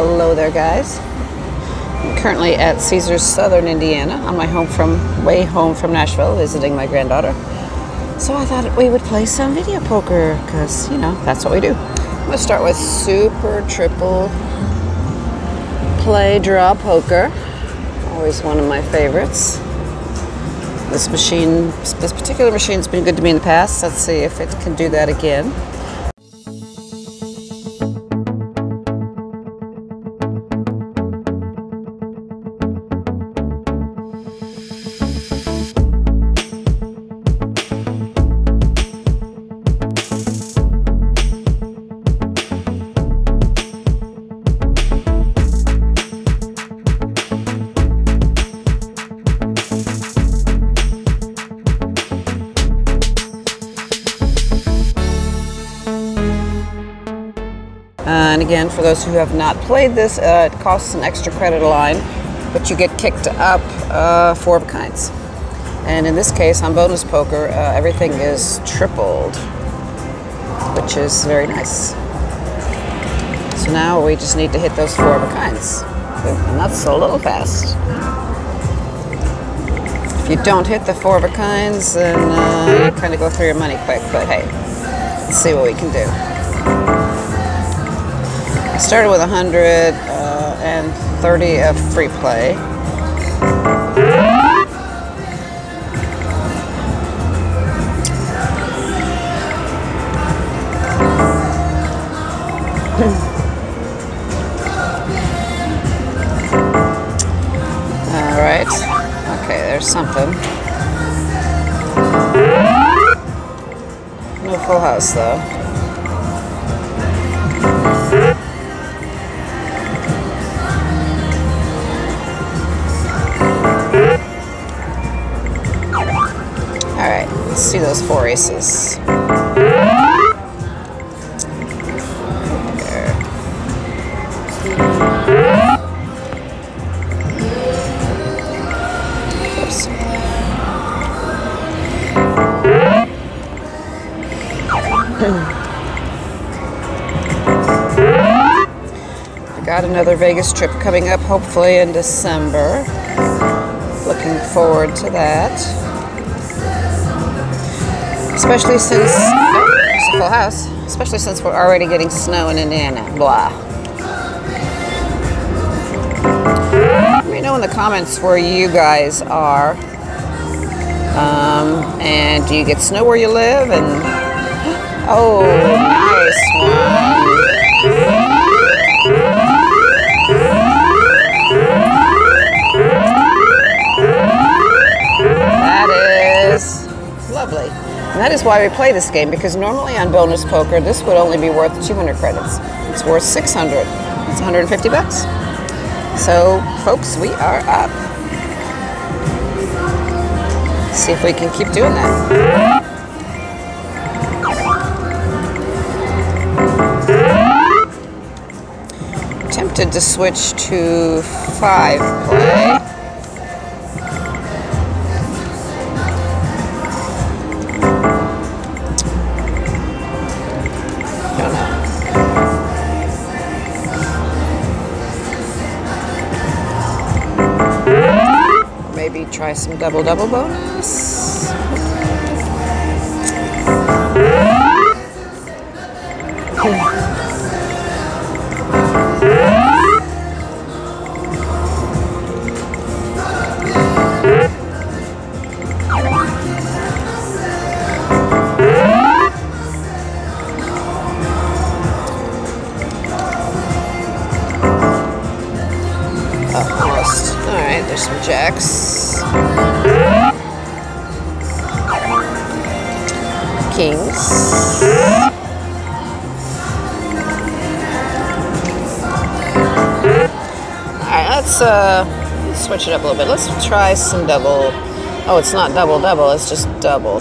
Hello there, guys. I'm currently at Caesars Southern Indiana on my way home from Nashville visiting my granddaughter. So I thought we would play some video poker because, you know, that's what we do. I'm going to start with Super Triple Play Draw Poker. Always one of my favorites. This particular machine's been good to me in the past. Let's see if it can do that again. And again, for those who have not played this, it costs an extra credit a line, but you get kicked up four of kinds. And in this case, on bonus poker, everything is tripled, which is very nice. So now we just need to hit those four of kinds. And that's a little fast. If you don't hit the four of kinds, then you kind of go through your money quick. But hey, let's see what we can do. Started with 130 of free play. All right. Okay, there's something. No full house though. Let's see those four aces. There. Oops. I got another Vegas trip coming up, hopefully in December. Looking forward to that. Especially since, it's a full house, especially since we're already getting snow in Indiana, blah. Let me know in the comments where you guys are. And do you get snow where you live? And, oh, nice one. And that is why we play this game, because normally on bonus poker, this would only be worth 200 credits. It's worth 600. It's 150 bucks. So, folks, we are up. Let's see if we can keep doing that. Tempted to switch to 5 play. Try some double double bonus. Almost. All right, there's some jacks. Kings. Alright, let's switch it up a little bit. Let's try some double. Oh, it's not double double, it's just double.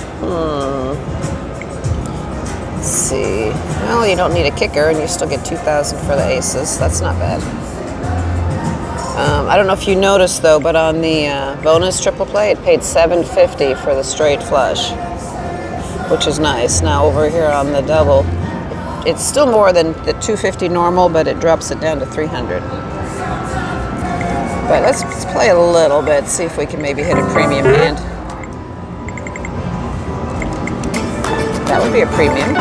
Let's see. Well, you don't need a kicker and you still get 2,000 for the aces. That's not bad. I don't know if you noticed though, but on the bonus triple play, it paid $7.50 for the straight flush, which is nice. Now over here on the double, It's still more than the 250 normal, but it drops it down to 300. But let's play a little bit, see if we can maybe hit a premium hand. That would be a premium.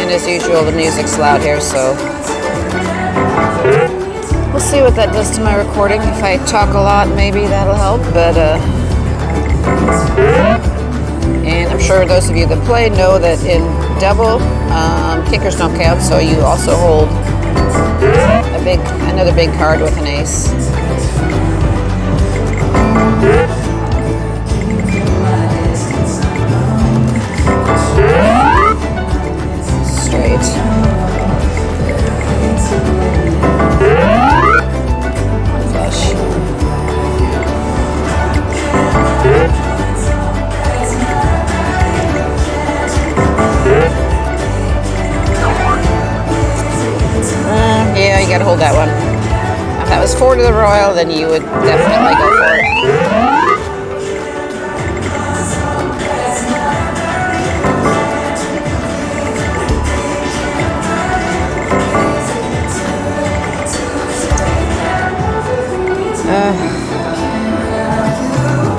And as usual, the music's loud here, so we'll see what that does to my recording. If I talk a lot, maybe that'll help, but and I'm sure those of you that play know that in double, kickers don't count, so you also hold a another big card with an ace. Yeah, you gotta hold that one. If that was four to the royal, then you would definitely go for it. I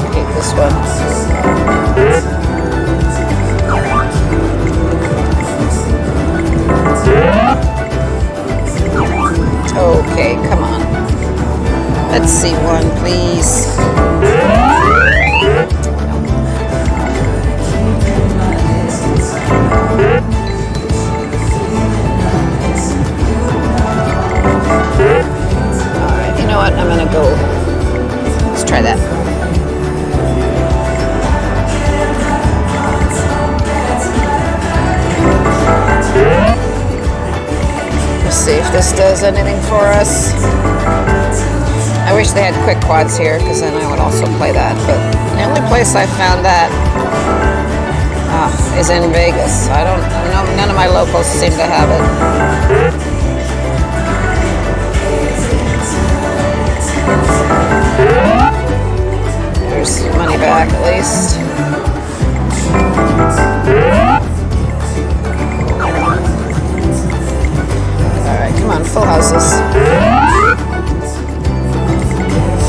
hate this one. Okay, come on. Let's see one, please. Alright, you know what? I'm gonna go. Let's try that. See if this does anything for us. I wish they had quick quads here, because then I would also play that, but the only place I found that is in Vegas. None of my locals seem to have it. There's money back at least. Come on, full houses.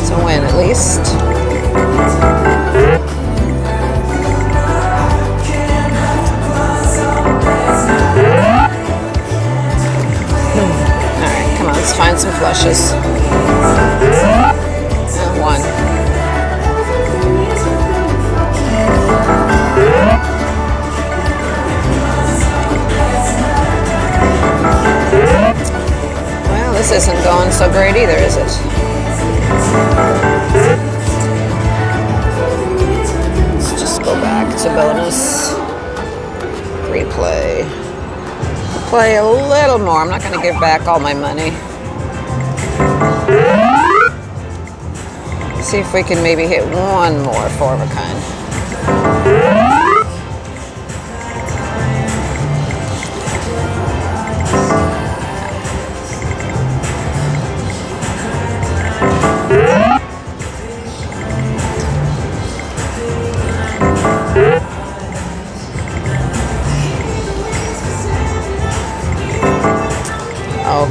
It's a win at least. Alright, come on, let's find some flushes. And one. This isn't going so great either, is it? Let's just go back to bonus. Replay. Play a little more. I'm not going to give back all my money. See if we can maybe hit one more four of a kind.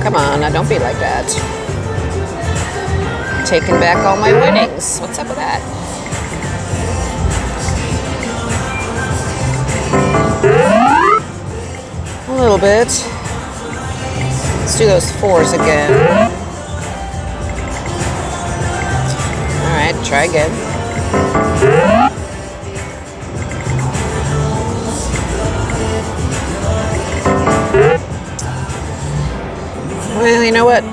Come on, now don't be like that. Taking back all my winnings. What's up with that? A little bit. Let's do those fours again. All right, try again. Well, you know what?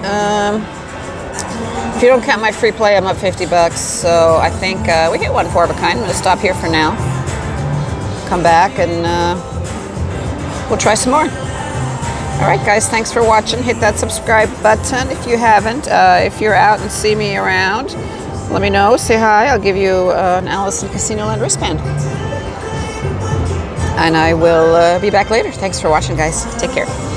If you don't count my free play, I'm up 50 bucks. So I think we hit one four of a kind. I'm going to stop here for now. Come back and we'll try some more. All right, guys. Thanks for watching. Hit that subscribe button if you haven't. If you're out and see me around, let me know. Say hi. I'll give you an Alice in Casinoland wristband. And I will be back later. Thanks for watching, guys. Take care.